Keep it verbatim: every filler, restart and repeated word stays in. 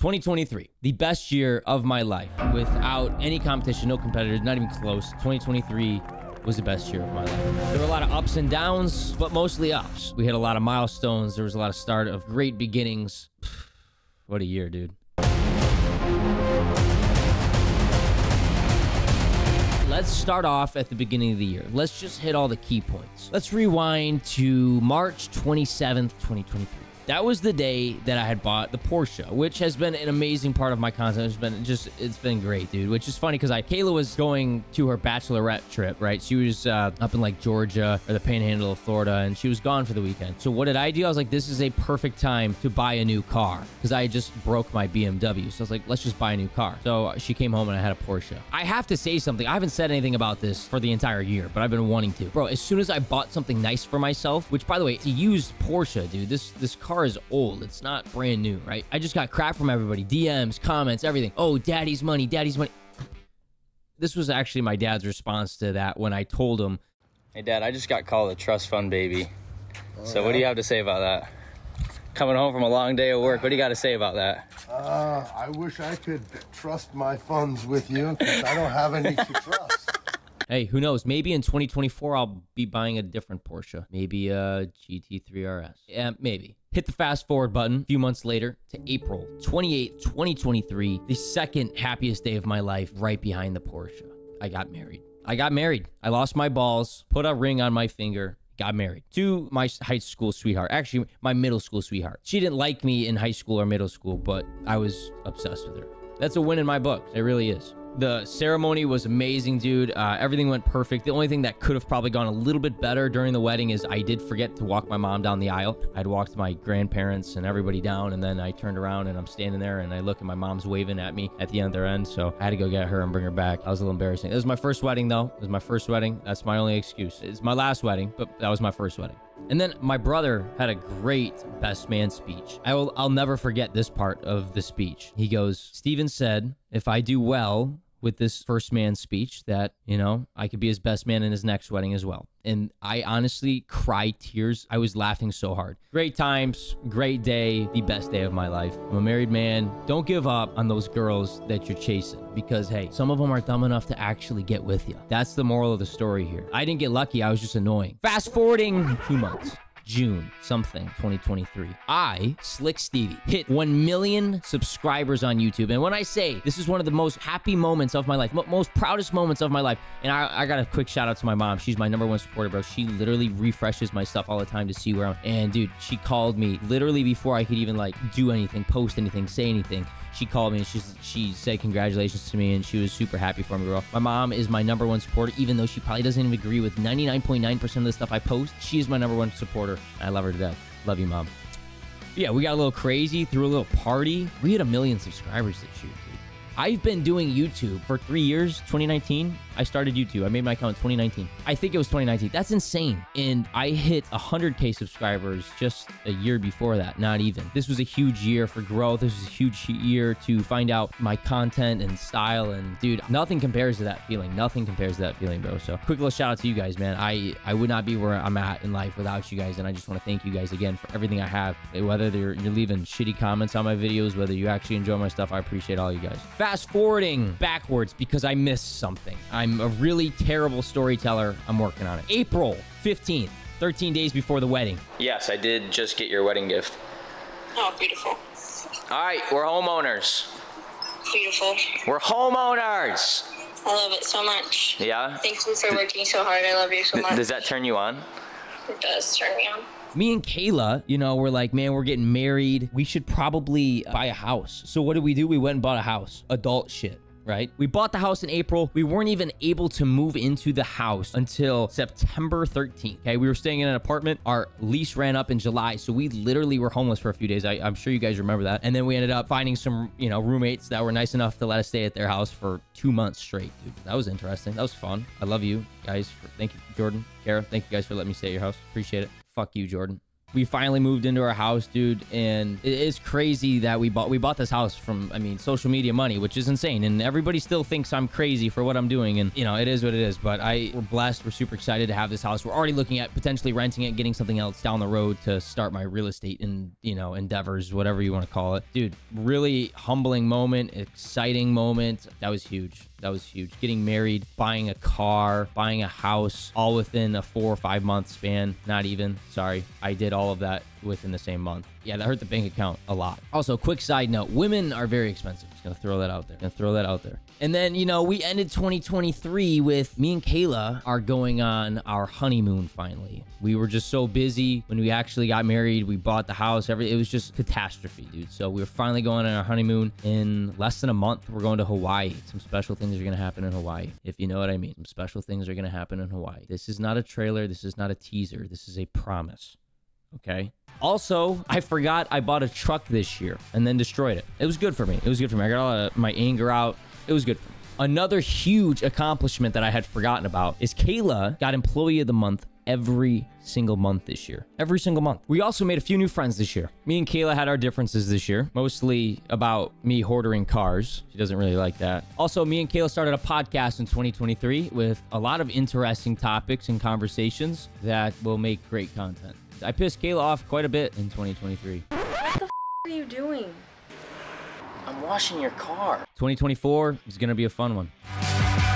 twenty twenty-three, the best year of my life without any competition, no competitors, not even close. twenty twenty-three was the best year of my life. There were a lot of ups and downs, but mostly ups. We had a lot of milestones. There was a lot of start of great beginnings. What a year, dude. Let's start off at the beginning of the year. Let's just hit all the key points. Let's rewind to March twenty-seventh, twenty twenty-three. That was the day that I had bought the Porsche, which has been an amazing part of my content. It's been just, it's been great, dude, which is funny because I, Kayla was going to her bachelorette trip, right? She was uh, up in like Georgia or the panhandle of Florida, and she was gone for the weekend. So what did I do? I was like, this is a perfect time to buy a new car because I just broke my B M W. So I was like, let's just buy a new car. So she came home and I had a Porsche. I have to say something. I haven't said anything about this for the entire year, but I've been wanting to. Bro, as soon as I bought something nice for myself, which by the way, it's a used Porsche, dude, this, this car is old. It's not brand new, right? I just got crap from everybody. D Ms, comments, everything. Oh, daddy's money, daddy's money. This was actually my dad's response to that when I told him, hey, Dad, I just got called a trust fund baby. Oh, so yeah? What do you have to say about that? Coming home from a long day of work, what do you got to say about that? Uh, I wish I could trust my funds with you because I don't have any to trust. Hey, who knows? Maybe in twenty twenty-four, I'll be buying a different Porsche. Maybe a G T three R S. Yeah, maybe. Hit the fast forward button a few months later to April twenty-eighth, twenty twenty-three, the second happiest day of my life right behind the Porsche. I got married. I got married. I lost my balls, put a ring on my finger, got married to my high school sweetheart. Actually, my middle school sweetheart. She didn't like me in high school or middle school, but I was obsessed with her. That's a win in my book. It really is. The ceremony was amazing, dude. Uh, everything went perfect. The only thing that could have probably gone a little bit better during the wedding is I did forget to walk my mom down the aisle. I'd walked my grandparents and everybody down, and then I turned around and I'm standing there and I look and my mom's waving at me at the other end. So I had to go get her and bring her back. That was a little embarrassing. It was my first wedding though. It was my first wedding. That's my only excuse. It's my last wedding, but that was my first wedding. And then my brother had a great best man speech. I will, I'll never forget this part of the speech. He goes, Steven said, if I do well with this first man speech that, you know, I could be his best man in his next wedding as well. And I honestly cried tears. I was laughing so hard. Great times, great day, the best day of my life. I'm a married man. Don't give up on those girls that you're chasing because, hey, some of them are dumb enough to actually get with you. That's the moral of the story here. I didn't get lucky. I was just annoying. Fast forwarding two months. June something twenty twenty-three. I, Slick Stevie, hit one million subscribers on YouTube. And when I say this is one of the most happy moments of my life, most proudest moments of my life. And I, I got a quick shout out to my mom. She's my number one supporter, bro. She literally refreshes my stuff all the time to see where I'm. And dude, she called me literally before I could even like do anything, post anything, say anything. She called me and she's, she said congratulations to me and she was super happy for me, girl. My mom is my number one supporter, even though she probably doesn't even agree with ninety-nine point nine percent of the stuff I post. She is my number one supporter. I love her to death. Love you, Mom. Yeah, we got a little crazy, threw a little party. We had a million subscribers this year, dude. I've been doing YouTube for three years. twenty nineteen, I started YouTube. I made my account in twenty nineteen. I think it was twenty nineteen. That's insane. And I hit one hundred K subscribers just a year before that, not even. This was a huge year for growth. This was a huge year to find out my content and style. And dude, nothing compares to that feeling. Nothing compares to that feeling, bro. So quick little shout out to you guys, man. I, I would not be where I'm at in life without you guys. And I just want to thank you guys again for everything I have. Whether you're, you're leaving shitty comments on my videos, whether you actually enjoy my stuff, I appreciate all you guys. Fast forwarding backwards because I missed something. I'm a really terrible storyteller. I'm working on it. April fifteenth, thirteen days before the wedding. Yes, I did just get your wedding gift. Oh, beautiful. All right, we're homeowners. Beautiful. We're homeowners. I love it so much. Yeah? Thank you for working so hard. I love you so much. Does that turn you on? It does turn me on. Me and Kayla, you know, we're like, man, we're getting married. We should probably buy a house. So what did we do? We went and bought a house. Adult shit, right? We bought the house in April. We weren't even able to move into the house until September thirteenth. Okay, we were staying in an apartment. Our lease ran up in July. So we literally were homeless for a few days. I, I'm sure you guys remember that. And then we ended up finding some, you know, roommates that were nice enough to let us stay at their house for two months straight. Dude, that was interesting. That was fun. I love you guys. For, thank you, Jordan, Kara. Thank you guys for letting me stay at your house. Appreciate it. Fuck you, Jordan. We finally moved into our house, dude, and it's crazy that we bought we bought this house from, I mean, social media money, which is insane, and everybody still thinks I'm crazy for what I'm doing, and, you know, it is what it is, but I we're blessed. We're super excited to have this house. We're already looking at potentially renting it, getting something else down the road to start my real estate and, you know, endeavors, whatever you want to call it. Dude, really humbling moment, exciting moment. That was huge. That was huge. Getting married, buying a car, buying a house, all within a four or five month span. Not even, sorry. I did all of that within the same month. Yeah, that hurt the bank account a lot. Also, quick side note, women are very expensive. Just gonna throw that out there. Gonna throw that out there. And then, you know, we ended twenty twenty-three with me and Kayla are going on our honeymoon finally. We were just so busy when we actually got married. We bought the house. Every, it was just catastrophe, dude. So we were finally going on our honeymoon in less than a month. We're going to Hawaii. Some special things are gonna happen in Hawaii, if you know what I mean. Some special things are gonna happen in Hawaii. This is not a trailer. This is not a teaser. This is a promise. Okay. Also, I forgot I bought a truck this year and then destroyed it. It was good for me. It was good for me. I got all of my anger out. It was good for me. Another huge accomplishment that I had forgotten about is Kayla got Employee of the Month every single month this year. Every single month. We also made a few new friends this year. Me and Kayla had our differences this year, mostly about me hoarding cars. She doesn't really like that. Also, me and Kayla started a podcast in twenty twenty-three with a lot of interesting topics and conversations that will make great content. I pissed Kayla off quite a bit in twenty twenty-three. What the f are you doing? I'm washing your car. twenty twenty-four is going to be a fun one.